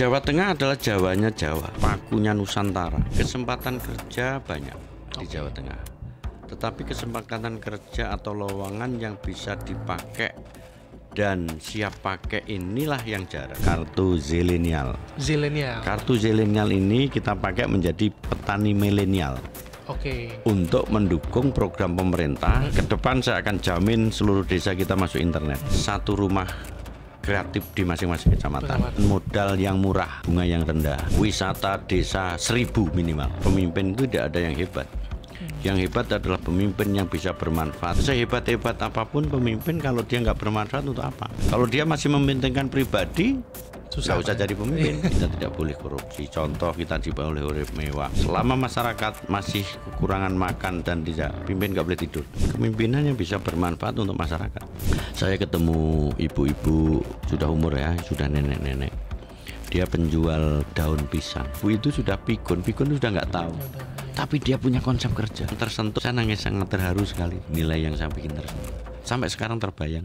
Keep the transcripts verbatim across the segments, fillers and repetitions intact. Jawa Tengah adalah Jawanya Jawa, pakunya Nusantara. Kesempatan kerja banyak di Jawa Tengah, tetapi kesempatan kerja atau lowongan yang bisa dipakai dan siap pakai inilah yang jarang. Kartu Zilenial. Zilenial. Kartu Zilenial ini kita pakai menjadi petani milenial. Oke. Okay. Untuk mendukung program pemerintah, ke depan saya akan jamin seluruh desa kita masuk internet. Satu rumah kreatif di masing-masing kecamatan. Betul. Modal yang murah, bunga yang rendah. Wisata desa seribu minimal. Pemimpin itu tidak ada yang hebat. Yang hebat adalah pemimpin yang bisa bermanfaat. Sehebat-hebat apapun pemimpin, kalau dia nggak bermanfaat untuk apa? Kalau dia masih mementingkan pribadi, susah, nggak usah jadi pemimpin. Kita tidak boleh korupsi. Contoh, kita dibawa oleh mewah. Selama masyarakat masih kekurangan makan dan tidak, pimpin nggak boleh tidur. Kepemimpinan yang bisa bermanfaat untuk masyarakat. Saya ketemu ibu-ibu sudah umur ya, sudah nenek-nenek. Dia penjual daun pisang. Bu itu sudah pikun, pikun sudah nggak tahu. Tapi dia punya konsep kerja. Tersentuh, saya nangis sangat terharu sekali. Nilai yang saya bikin tersentuh. Sampai sekarang terbayang.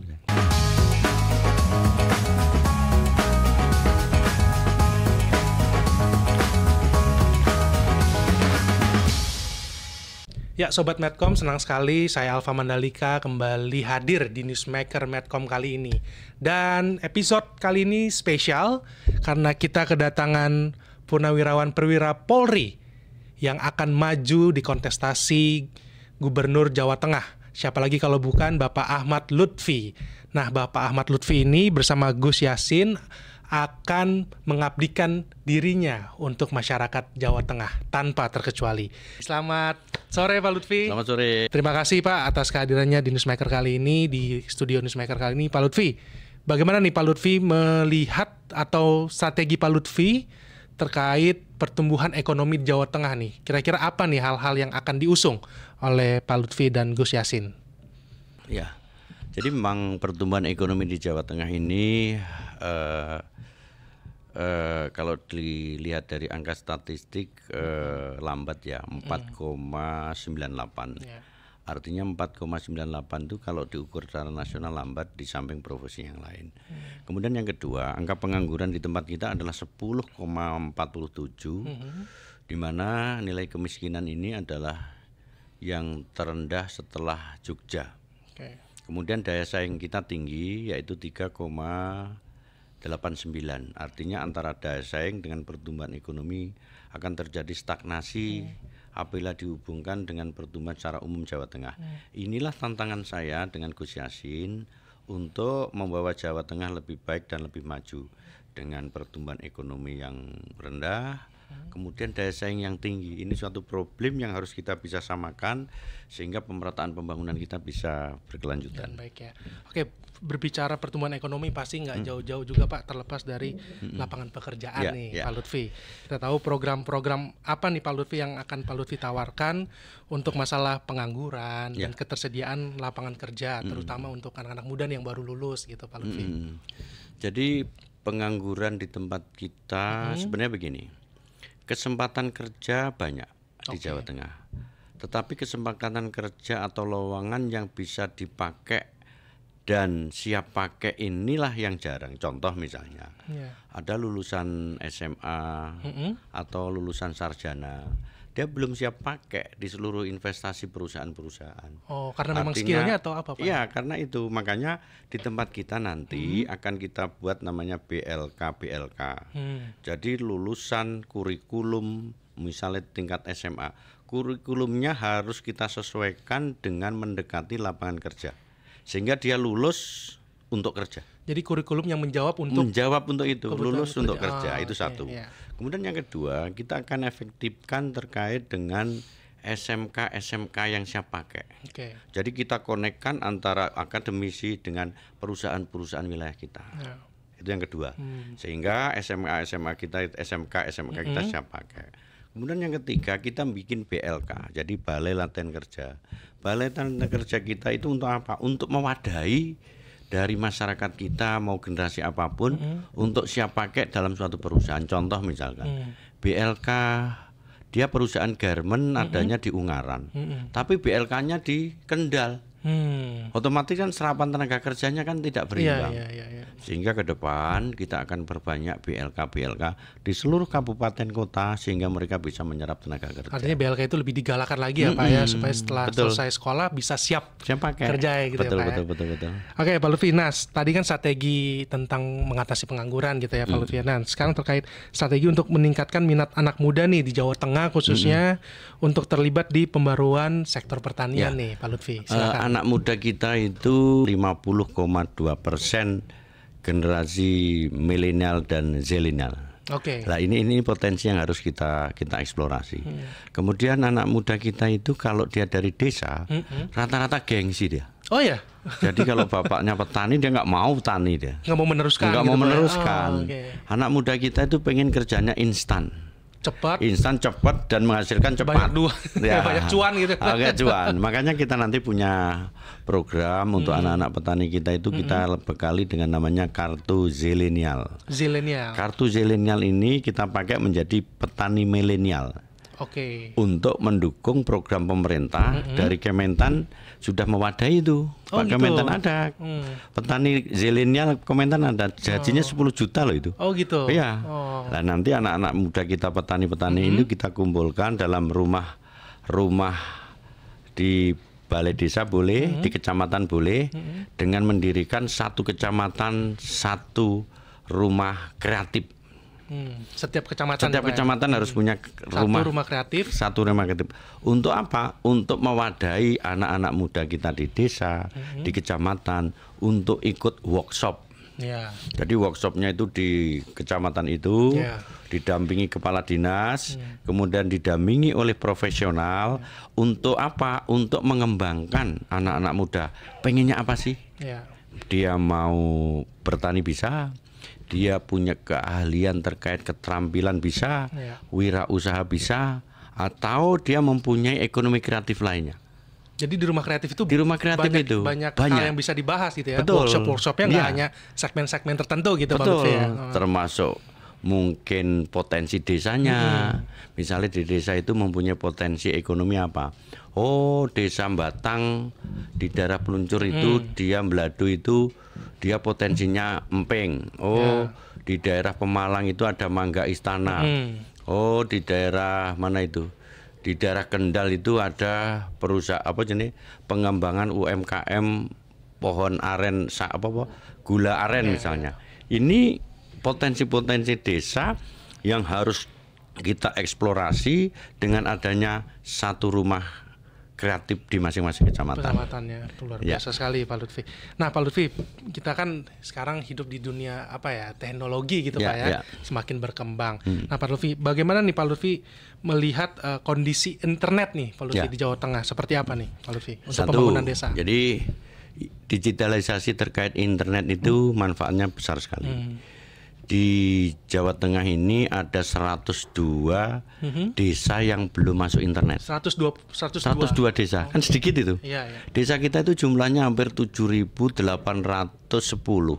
Ya, Sobat Medcom, senang sekali saya Alfa Mandalika kembali hadir di Newsmaker Medcom kali ini. Dan episode kali ini spesial karena kita kedatangan Purnawirawan Perwira Polri yang akan maju di kontestasi Gubernur Jawa Tengah. Siapa lagi kalau bukan Bapak Ahmad Luthfi. Nah, Bapak Ahmad Luthfi ini bersama Gus Yasin akan mengabdikan dirinya untuk masyarakat Jawa Tengah tanpa terkecuali. Selamat sore Pak Luthfi. Selamat sore. Terima kasih Pak atas kehadirannya di Newsmaker kali ini, di studio Newsmaker kali ini. Pak Luthfi, bagaimana nih Pak Luthfi melihat atau strategi Pak Luthfi terkait pertumbuhan ekonomi di Jawa Tengah nih? Kira-kira apa nih hal-hal yang akan diusung oleh Pak Luthfi dan Gus Yasin? Ya, jadi memang pertumbuhan ekonomi di Jawa Tengah ini uh, uh, kalau dilihat dari angka statistik uh, lambat ya, empat koma sembilan delapan. Yeah. Artinya empat koma sembilan delapan itu kalau diukur secara nasional lambat di samping provinsi yang lain. Hmm. Kemudian yang kedua, angka pengangguran di tempat kita adalah sepuluh koma empat puluh tujuh, hmm. di mana nilai kemiskinan ini adalah yang terendah setelah Jogja. Okay. Kemudian daya saing kita tinggi, yaitu tiga koma delapan sembilan. Artinya antara daya saing dengan pertumbuhan ekonomi akan terjadi stagnasi. Hmm. Apabila dihubungkan dengan pertumbuhan secara umum Jawa Tengah. Inilah tantangan saya dengan Gus Yasin untuk membawa Jawa Tengah lebih baik dan lebih maju dengan pertumbuhan ekonomi yang rendah, kemudian daya saing yang tinggi. Ini suatu problem yang harus kita bisa samakan sehingga pemerataan pembangunan kita bisa berkelanjutan. Dan baik ya. Oke, berbicara pertumbuhan ekonomi pasti nggak hmm. jauh-jauh juga Pak terlepas dari hmm. lapangan pekerjaan ya, nih ya. Pak Luthfi, kita tahu program-program apa nih Pak Luthfi yang akan Pak Luthfi tawarkan untuk masalah pengangguran ya. Dan ketersediaan lapangan kerja hmm. terutama untuk anak-anak muda yang baru lulus gitu Pak Luthfi. Hmm. Jadi pengangguran di tempat kita hmm. sebenarnya begini. Kesempatan kerja banyak okay. di Jawa Tengah, tetapi kesempatan kerja atau lowongan yang bisa dipakai dan siap pakai inilah yang jarang. Contoh misalnya, yeah. ada lulusan S M A mm-hmm. atau lulusan sarjana, dia belum siap pakai di seluruh investasi perusahaan-perusahaan. Oh, karena memang skillnya atau apa Pak? Iya, karena itu makanya di tempat kita nanti mm-hmm. akan kita buat namanya B L K B L K. Mm. Jadi lulusan kurikulum misalnya tingkat S M A, kurikulumnya harus kita sesuaikan dengan mendekati lapangan kerja. Sehingga dia lulus untuk kerja. Jadi kurikulum yang menjawab untuk menjawab untuk itu, lulus untuk kerja. Oh, itu satu. Iya, iya. Kemudian yang kedua, kita akan efektifkan terkait dengan S M K S M K yang siap pakai. Okay. Jadi kita konekkan antara akademisi dengan perusahaan-perusahaan wilayah kita. Yeah. Itu yang kedua. Hmm. Sehingga S M A S M A kita S M K S M K mm-hmm. kita siap pakai. Kemudian yang ketiga, kita bikin B L K, jadi Balai Latihan Kerja. Balai Latihan Kerja kita itu untuk apa? Untuk mewadahi dari masyarakat kita mau generasi apapun mm-hmm. untuk siap pakai dalam suatu perusahaan. Contoh misalkan, mm. B L K dia perusahaan garment adanya mm-hmm. di Ungaran, mm-hmm. tapi B L K-nya di Kendal. Hmm. Otomatis kan serapan tenaga kerjanya kan tidak berimbang, ya, ya, ya, ya. Sehingga ke depan kita akan perbanyak B L K B L K di seluruh kabupaten kota sehingga mereka bisa menyerap tenaga kerja. Artinya B L K itu lebih digalakan lagi ya, mm-hmm, Pak ya, supaya setelah betul. selesai sekolah bisa siap, siap pakai. kerja gitu betul, ya Pak betul, ya. Betul, betul, betul. Oke Pak Luthfi, nah tadi kan strategi tentang mengatasi pengangguran gitu ya Pak mm. Luthfi. Nah sekarang terkait strategi untuk meningkatkan minat anak muda nih di Jawa Tengah khususnya mm-hmm. untuk terlibat di pembaruan sektor pertanian ya. nih Pak Luthfi, silakan. Uh, Anak muda kita itu lima puluh koma dua persen generasi milenial dan zilenial. Oke. Okay. Nah ini ini potensi yang harus kita kita eksplorasi. Hmm. Kemudian anak muda kita itu kalau dia dari desa hmm, hmm. rata-rata gengsi dia. Oh ya. Jadi kalau bapaknya petani dia nggak mau tani dia. Nggak mau meneruskan. Nggak gitu mau meneruskan. Oh, okay. Anak muda kita itu pengen kerjanya instan. cepat, instan cepat dan menghasilkan cepat. Banyak dua, ya. banyak cuan gitu. Agak cuan. Makanya kita nanti punya program hmm. untuk anak-anak petani kita itu hmm. kita bekali dengan namanya Kartu Zilenial. Zilenial. Kartu Zilenial ini kita pakai menjadi petani milenial. Oke. Okay. Untuk mendukung program pemerintah mm-hmm. dari Kementan sudah memadai itu. Oh, Pak gitu. Kementan ada. Mm. Petani zilenial Kementan ada. Gajinya oh. sepuluh juta loh itu. Oh gitu. Iya. Oh. Nah, nanti anak-anak muda kita petani-petani mm-hmm. ini kita kumpulkan dalam rumah-rumah di balai desa boleh, mm-hmm. di kecamatan boleh mm-hmm. dengan mendirikan satu kecamatan satu rumah kreatif. Hmm, setiap kecamatan setiap kecamatan ya? harus punya rumah satu rumah kreatif satu rumah kreatif untuk apa? Untuk mewadahi anak-anak muda kita di desa hmm. di kecamatan untuk ikut workshop ya. Jadi workshopnya itu di kecamatan itu ya. Didampingi kepala dinas hmm. kemudian didampingi oleh profesional hmm. untuk apa? Untuk mengembangkan anak-anak muda pengennya apa sih ya. Dia mau bertani bisa, dia punya keahlian terkait keterampilan bisa, ya. Wirausaha bisa, atau dia mempunyai ekonomi kreatif lainnya. Jadi di rumah kreatif itu di rumah kreatif banyak, itu banyak, banyak hal yang bisa dibahas gitu ya. Workshop-workshopnya nggak ya. hanya segmen-segmen tertentu gitu. Betul. Pak ya. Termasuk mungkin potensi desanya. Hmm. Misalnya di desa itu mempunyai potensi ekonomi apa? Oh, desa Batang di daerah peluncur itu, hmm. dia Blado itu dia potensinya emping. Oh, ya. Di daerah Pemalang itu ada mangga istana. Hmm. Oh, di daerah mana itu? Di daerah Kendal itu ada perusahaan apa jenis pengembangan U M K M pohon aren apa, apa gula aren ya. Misalnya. Ini potensi-potensi desa yang harus kita eksplorasi dengan adanya satu rumah kreatif di masing-masing kecamatan. Kecamatannya luar biasa ya. sekali Pak Luthfi. Nah Pak Luthfi, kita kan sekarang hidup di dunia apa ya teknologi gitu ya, Pak ya, ya. semakin berkembang. Hmm. Nah Pak Luthfi, bagaimana nih Pak Luthfi melihat uh, kondisi internet nih Pak Luthfi ya. di Jawa Tengah seperti apa nih Pak Luthfi untuk Satu, pembangunan desa? Jadi digitalisasi terkait internet itu hmm. manfaatnya besar sekali. Hmm. Di Jawa Tengah ini ada seratus dua mm-hmm. desa yang belum masuk internet. seratus dua desa, oh. kan sedikit itu. Ya, ya. Desa kita itu jumlahnya hampir tujuh ribu delapan ratus sepuluh.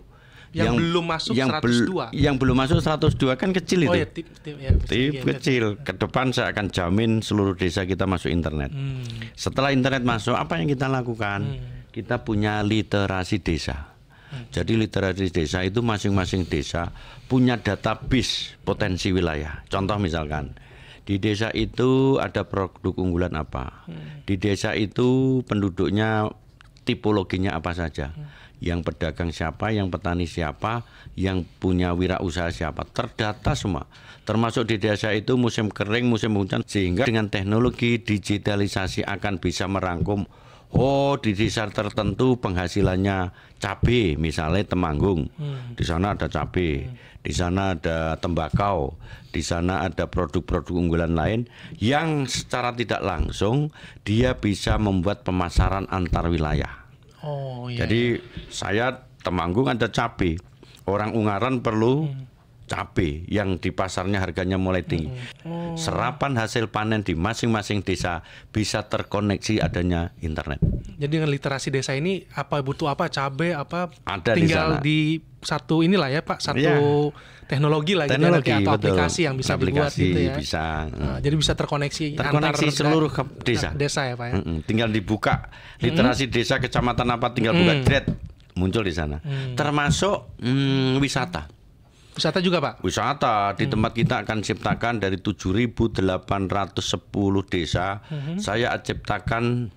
Yang, yang belum masuk yang seratus dua. Bel, yang belum masuk seratus dua kan kecil itu. Oh ya, tip, tip, ya, tip ya, kecil. Ya. Ke depan saya akan jamin seluruh desa kita masuk internet. Hmm. Setelah internet masuk, apa yang kita lakukan? Hmm. Kita punya literasi desa. Jadi literasi desa itu masing-masing desa punya database potensi wilayah. Contoh misalkan di desa itu ada produk unggulan apa, di desa itu penduduknya tipologinya apa saja, yang pedagang siapa, yang petani siapa, yang punya wirausaha siapa, terdata semua. Termasuk di desa itu musim kering, musim hujan, sehingga dengan teknologi digitalisasi akan bisa merangkum. Oh, di desa tertentu penghasilannya cabai, misalnya Temanggung. Hmm. Di sana ada cabai, hmm. di sana ada tembakau, di sana ada produk-produk unggulan lain yang secara tidak langsung dia bisa membuat pemasaran antar wilayah. Oh, iya. Jadi saya Temanggung ada cabai, orang Ungaran perlu hmm. cabai yang di pasarnya harganya mulai tinggi. Hmm. Hmm. Serapan hasil panen di masing-masing desa bisa terkoneksi adanya internet. Jadi dengan literasi desa ini apa butuh apa, cabai apa, ada tinggal di, di satu inilah ya Pak, satu ya. teknologi lah gitu, teknologi, atau betul. aplikasi yang bisa aplikasi dibuat gitu ya. Bisa. Nah, jadi bisa terkoneksi, terkoneksi antar seluruh ke desa. Desa ya Pak ya. Mm-mm. Tinggal dibuka literasi mm. desa kecamatan apa, tinggal mm. buka thread, muncul di sana. Mm. Termasuk mm, wisata. Wisata juga Pak? Wisata, di hmm. tempat kita akan ciptakan dari tujuh ribu delapan ratus sepuluh desa, hmm. saya ciptakan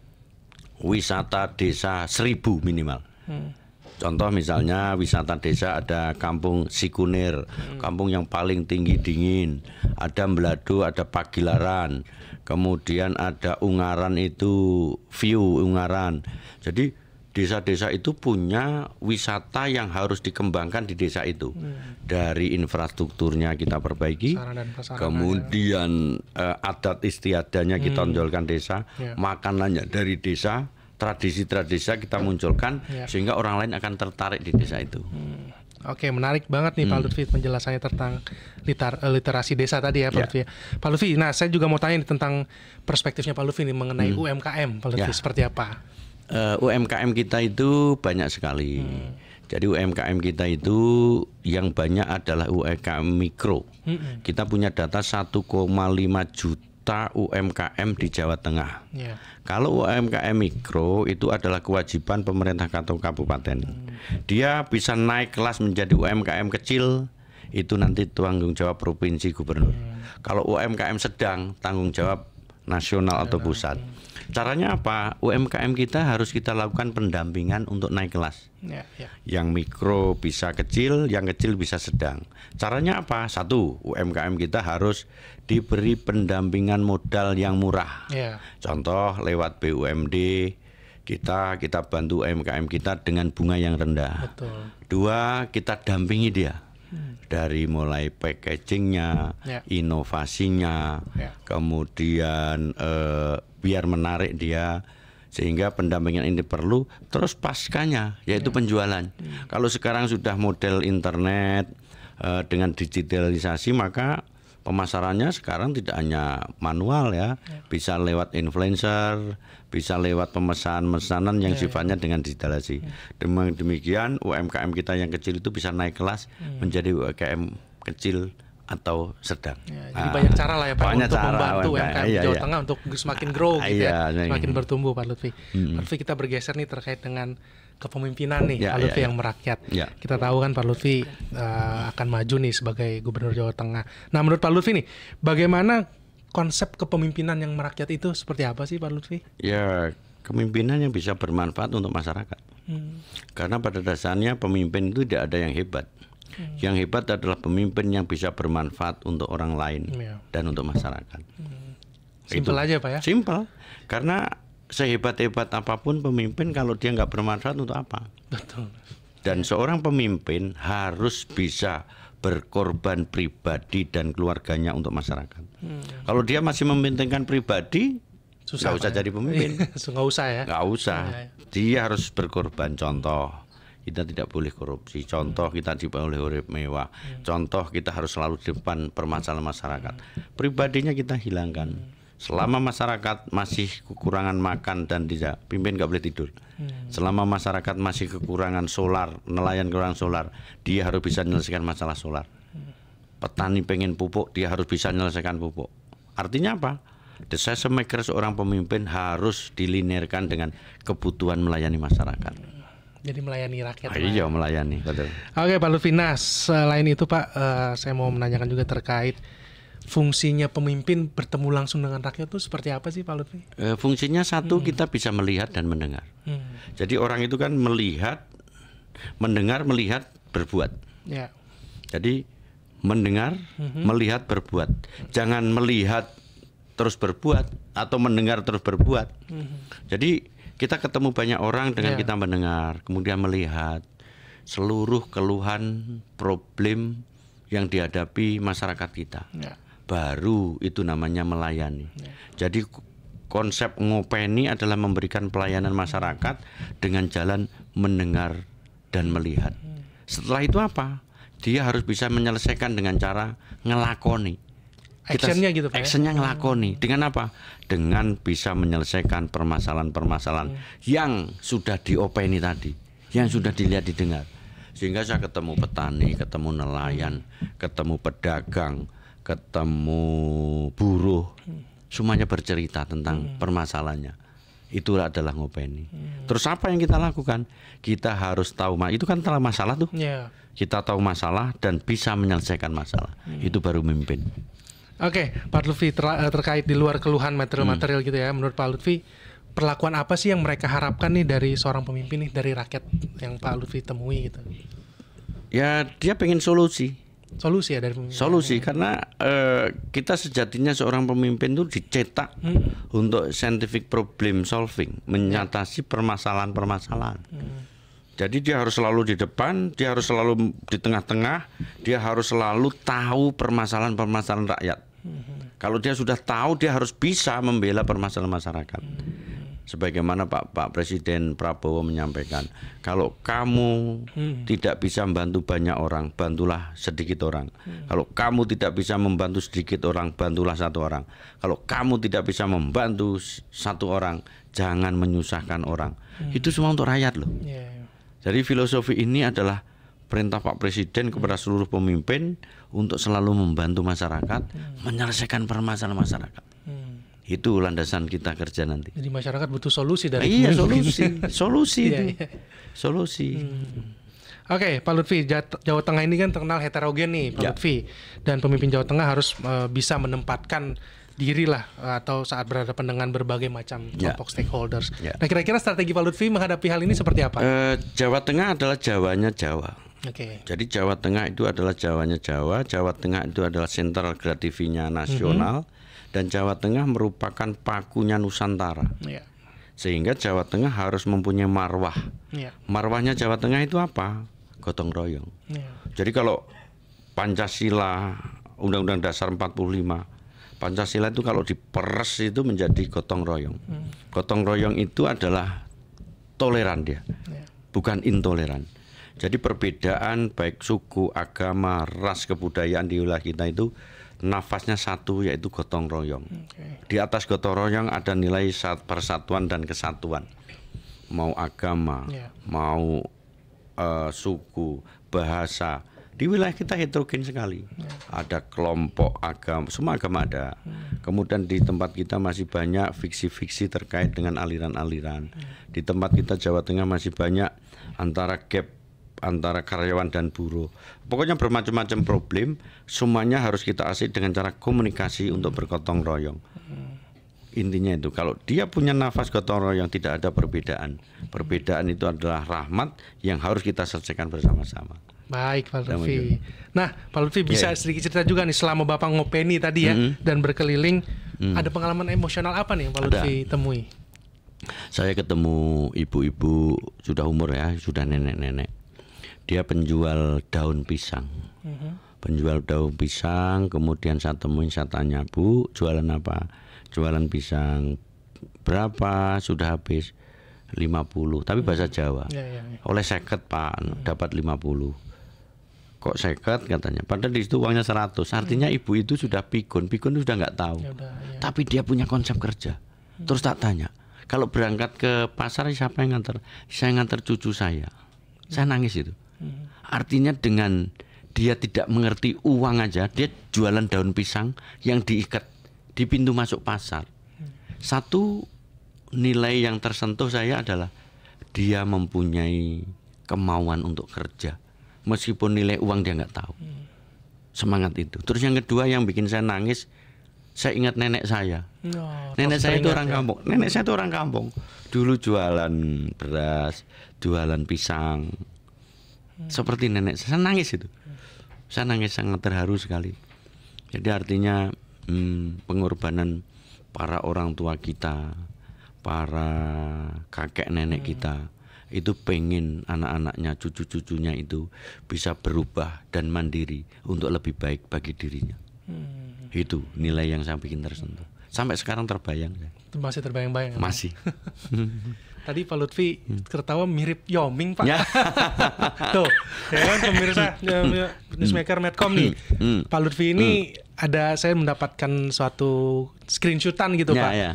wisata desa seribu minimal. Hmm. Contoh misalnya wisata desa ada kampung Sikunir, hmm. kampung yang paling tinggi dingin, ada Blado, ada Pagilaran, kemudian ada Ungaran itu view Ungaran. Jadi desa-desa itu punya wisata yang harus dikembangkan di desa itu. Hmm. Dari infrastrukturnya kita perbaiki, kemudian ya. uh, adat istiadatnya hmm. kita tonjolkan desa, yeah. makanannya dari desa, tradisi-tradisi kita munculkan, yeah. sehingga orang lain akan tertarik di desa itu. Hmm. Oke, menarik banget nih hmm. Pak Luthfi penjelasannya tentang liter, literasi desa tadi ya Pak yeah. Luthfi. Pak Luthfi, nah saya juga mau tanya nih tentang perspektifnya Pak Luthfi nih mengenai hmm. U M K M. Pak Luthfi yeah. seperti apa? Uh, U M K M kita itu banyak sekali. Hmm. Jadi U M K M kita itu yang banyak adalah U M K M mikro. Hmm. Kita punya data satu koma lima juta U M K M di Jawa Tengah. Yeah. Kalau U M K M mikro itu adalah kewajiban pemerintah kabupaten. Hmm. Dia bisa naik kelas menjadi U M K M kecil, itu nanti tanggung jawab provinsi gubernur. Hmm. Kalau U M K M sedang, tanggung jawab nasional atau pusat. Caranya apa? U M K M kita harus kita lakukan pendampingan untuk naik kelas. Ya, ya. Yang mikro bisa kecil, yang kecil bisa sedang. Caranya apa? Satu, U M K M kita harus diberi pendampingan modal yang murah. Ya. Contoh lewat B U M D kita kita bantu U M K M kita dengan bunga yang rendah. Betul. Dua, kita dampingi dia. Dari mulai packagingnya, yeah. inovasinya, yeah. kemudian eh, biar menarik dia, sehingga pendampingan ini perlu. Terus paskanya yaitu yeah. penjualan. Yeah. Kalau sekarang sudah model internet eh, dengan digitalisasi, maka pemasarannya sekarang tidak hanya manual ya, yeah. bisa lewat influencer, bisa lewat pemesan-pesanan yang yeah, sifatnya yeah. dengan digitalisasi. Yeah. Demikian U M K M kita yang kecil itu bisa naik kelas yeah. menjadi U M K M kecil atau sedang. Ya, jadi ah, banyak cara lah ya Pak untuk cara, membantu U M K M iya, Jawa iya. Tengah untuk semakin grow ah, gitu iya, ya, semakin iya. bertumbuh Pak Luthfi. Hmm. Pak Luthfi, kita bergeser nih terkait dengan kepemimpinan nih ya, Pak Luthfi ya, yang merakyat. Ya. Kita tahu kan Pak Luthfi uh, akan maju nih sebagai Gubernur Jawa Tengah. Nah, menurut Pak Luthfi nih, bagaimana konsep kepemimpinan yang merakyat itu seperti apa sih Pak Luthfi? Ya, kepemimpinan yang bisa bermanfaat untuk masyarakat. Hmm. Karena pada dasarnya pemimpin itu tidak ada yang hebat. Hmm. Yang hebat adalah pemimpin yang bisa bermanfaat untuk orang lain yeah. dan untuk masyarakat. Hmm. Simpel aja Pak ya? Simpel, karena sehebat-hebat apapun pemimpin kalau dia nggak bermanfaat untuk apa? Betul. Dan seorang pemimpin harus bisa berkorban pribadi dan keluarganya untuk masyarakat. Hmm. Kalau dia masih mementingkan pribadi, susah, nggak usah jadi pemimpin. Nggak usah ya? Nggak usah, dia harus berkorban. Contoh, kita tidak boleh korupsi. Contoh, kita tidak boleh urip mewah. Contoh, kita harus selalu di depan permasalahan masyarakat. Pribadinya kita hilangkan. Selama masyarakat masih kekurangan makan dan tidak, pimpin nggak boleh tidur. Selama masyarakat masih kekurangan solar, nelayan kekurangan solar, dia harus bisa menyelesaikan masalah solar. Petani pengen pupuk, dia harus bisa menyelesaikan pupuk. Artinya apa? Decision maker seorang pemimpin harus dilinearkan dengan kebutuhan melayani masyarakat. Jadi melayani rakyat. Iya, melayani. Betul. Oke Pak Luthfi, selain itu Pak, uh, saya mau menanyakan juga terkait fungsinya pemimpin bertemu langsung dengan rakyat itu seperti apa sih Pak Luthfi? Uh, fungsinya satu, hmm. kita bisa melihat dan mendengar. Hmm. Jadi orang itu kan melihat, mendengar, melihat, berbuat. Ya. Jadi mendengar, hmm. melihat, berbuat. Hmm. Jangan melihat terus berbuat atau mendengar terus berbuat. Hmm. Jadi kita ketemu banyak orang dengan yeah. kita mendengar, kemudian melihat seluruh keluhan, problem yang dihadapi masyarakat kita. Yeah. Baru itu namanya melayani. Yeah. Jadi konsep ngopeni adalah memberikan pelayanan masyarakat dengan jalan mendengar dan melihat. Setelah itu apa? dia harus bisa menyelesaikan dengan cara ngelakoni. Actionnya gitu Pak. Actionnya ngelakoni. Dengan apa? Dengan bisa menyelesaikan permasalahan-permasalahan hmm. yang sudah diopeni tadi, yang sudah dilihat didengar. Sehingga saya ketemu petani, ketemu nelayan, ketemu pedagang, ketemu buruh, semuanya bercerita tentang hmm. permasalahannya. Itulah adalah ngopeni. Hmm. Terus apa yang kita lakukan? Kita harus tahu, itu kan telah masalah tuh. Yeah. Kita tahu masalah dan bisa menyelesaikan masalah. Hmm. Itu baru memimpin. Oke, okay, Pak Luthfi, ter terkait di luar keluhan material-material hmm. gitu ya, menurut Pak Luthfi, perlakuan apa sih yang mereka harapkan nih dari seorang pemimpin nih, dari rakyat yang Pak Luthfi temui gitu? Ya, dia pengen solusi. Solusi ya dari pemimpin? Solusi, ya. Karena eh, kita sejatinya seorang pemimpin itu dicetak hmm. untuk scientific problem solving, menyatasi permasalahan-permasalahan. Hmm. Jadi dia harus selalu di depan, dia harus selalu di tengah-tengah, dia harus selalu tahu permasalahan-permasalahan rakyat. Kalau dia sudah tahu, dia harus bisa membela permasalahan masyarakat. Sebagaimana Pak Pak Presiden Prabowo menyampaikan, kalau kamu hmm. tidak bisa membantu banyak orang, bantulah sedikit orang. Hmm. Kalau kamu tidak bisa membantu sedikit orang, bantulah satu orang. Kalau kamu tidak bisa membantu satu orang, jangan menyusahkan orang. Hmm. Itu semua untuk rakyat loh. Yeah. Jadi filosofi ini adalah perintah Pak Presiden kepada seluruh pemimpin untuk selalu membantu masyarakat, hmm. menyelesaikan permasalahan masyarakat. Hmm. Itu landasan kita kerja nanti. Jadi masyarakat butuh solusi dari eh, iya, solusi, solusi itu, iya, iya. solusi. Hmm. Oke, okay, Pak Luthfi, Jawa Tengah ini kan terkenal heterogen nih, Pak ya. Luthfi, dan pemimpin Jawa Tengah harus uh, bisa menempatkan dirilah atau saat berhadapan dengan berbagai macam kelompok yeah. stakeholders. Yeah. Nah, kira-kira strategi Pak Luthfi menghadapi hal ini seperti apa? Uh, Jawa Tengah adalah Jawanya Jawa. Oke. Okay. Jadi Jawa Tengah itu adalah Jawanya Jawa. Jawa Tengah itu adalah sentral kreativinya nasional, mm-hmm. dan Jawa Tengah merupakan pakunya Nusantara. Yeah. Sehingga Jawa Tengah harus mempunyai marwah. Yeah. Marwahnya Jawa Tengah itu apa? Gotong royong. Yeah. Jadi kalau Pancasila, Undang-Undang Dasar empat puluh lima. Pancasila itu kalau diperes itu menjadi gotong royong. Gotong royong itu adalah toleran dia, bukan intoleran. Jadi perbedaan baik suku, agama, ras, kebudayaan di wilayah kita itu nafasnya satu, yaitu gotong royong. Di atas gotong royong ada nilai persatuan dan kesatuan. Mau agama, mau uh, suku, bahasa. Di wilayah kita heterogen sekali, ada kelompok agama, semua agama ada. Kemudian di tempat kita masih banyak fiksi-fiksi terkait dengan aliran-aliran. Di tempat kita Jawa Tengah masih banyak antara gap, antara karyawan dan buruh. Pokoknya bermacam-macam problem, semuanya harus kita asih dengan cara komunikasi untuk bergotong royong. Intinya itu, kalau dia punya nafas gotong royong tidak ada perbedaan. Perbedaan itu adalah rahmat yang harus kita selesaikan bersama-sama. Baik Pak Luthfi. Nah Pak Luthfi bisa yeah. sedikit cerita juga nih, selama Bapak ngopeni tadi ya, mm-hmm. dan berkeliling, mm. ada pengalaman emosional apa nih yang Pak Luthfi temui? Saya ketemu ibu-ibu sudah umur ya, sudah nenek-nenek. Dia penjual daun pisang, mm-hmm. penjual daun pisang. Kemudian saya temuin, saya tanya, Bu jualan apa? Jualan pisang berapa? Sudah habis lima puluh. Tapi bahasa Jawa, yeah, yeah, yeah. oleh seket Pak, mm. dapat lima puluh. Kok seket katanya, padahal di situ uangnya seratus. Artinya ibu itu sudah pikun, pikun itu sudah nggak tahu. Ya udah, ya. Tapi dia punya konsep kerja. Terus tak tanya, kalau berangkat ke pasar siapa yang nganter? Saya nganter cucu saya. Saya nangis itu. Artinya dengan dia tidak mengerti uang aja, dia jualan daun pisang yang diikat di pintu masuk pasar. Satu nilai yang tersentuh saya adalah dia mempunyai kemauan untuk kerja. Meskipun nilai uang dia nggak tahu, hmm. semangat itu. Terus yang kedua yang bikin saya nangis, saya ingat nenek saya. Oh, nenek saya itu orang ya? kampung. Nenek saya itu orang kampung. Dulu jualan beras, jualan pisang, hmm. seperti nenek saya. Saya nangis itu. Saya nangis, sangat terharu sekali. Jadi artinya hmm, pengorbanan para orang tua kita, para kakek nenek hmm. kita. Itu pengen anak-anaknya, cucu-cucunya itu bisa berubah dan mandiri untuk lebih baik bagi dirinya. Hmm. Itu nilai yang saya bikin tersentuh. Sampai sekarang terbayang. Masih terbayang-bayang. Masih. Tadi Pak Lutfi hmm. tertawa mirip Yao Ming, Pak. Ya. Tuh, ya kan pemirsa Newsmaker Medcom nih. Hmm. Pak Lutfi ini hmm. ada, saya mendapatkan suatu screenshotan gitu, ya, Pak. Ya.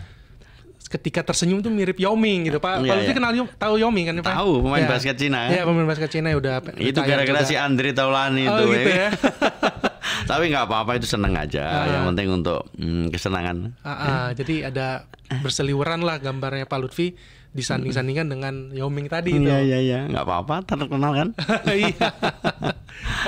Ketika tersenyum tuh mirip Yao Ming gitu, Pak. Kalau ya, ya. kenal tahu Yao Ming kan, Pak? Tahu, pemain ya. basket Cina. Iya, pemain basket Cina udah. Itu gara-gara si Andri Taulani oh, itu. Gitu ya. Tapi nggak apa-apa, itu seneng aja. Uh, Yang penting untuk mm, kesenangan. Uh, uh, ya. Jadi ada berseliweran lah gambarnya Pak Lutfi disanding-sandingkan dengan Yao Ming tadi itu. Iya, iya, iya. Nggak apa-apa, terkenal kan?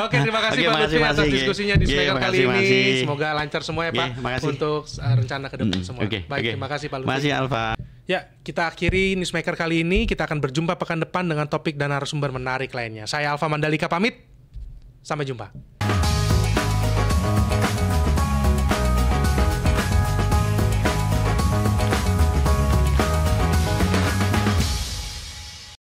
Oke, terima kasih Pak Lutfi atas diskusinya di Newsmaker kali ini. Semoga lancar semua ya, Pak, untuk rencana ke depan semua. Baik, terima kasih Pak Lutfi. Terima kasih Alfa. Ya, kita akhiri Newsmaker kali ini. Kita akan berjumpa pekan depan dengan topik dan narasumber menarik lainnya. Saya Alfa Mandalika pamit. Sampai jumpa.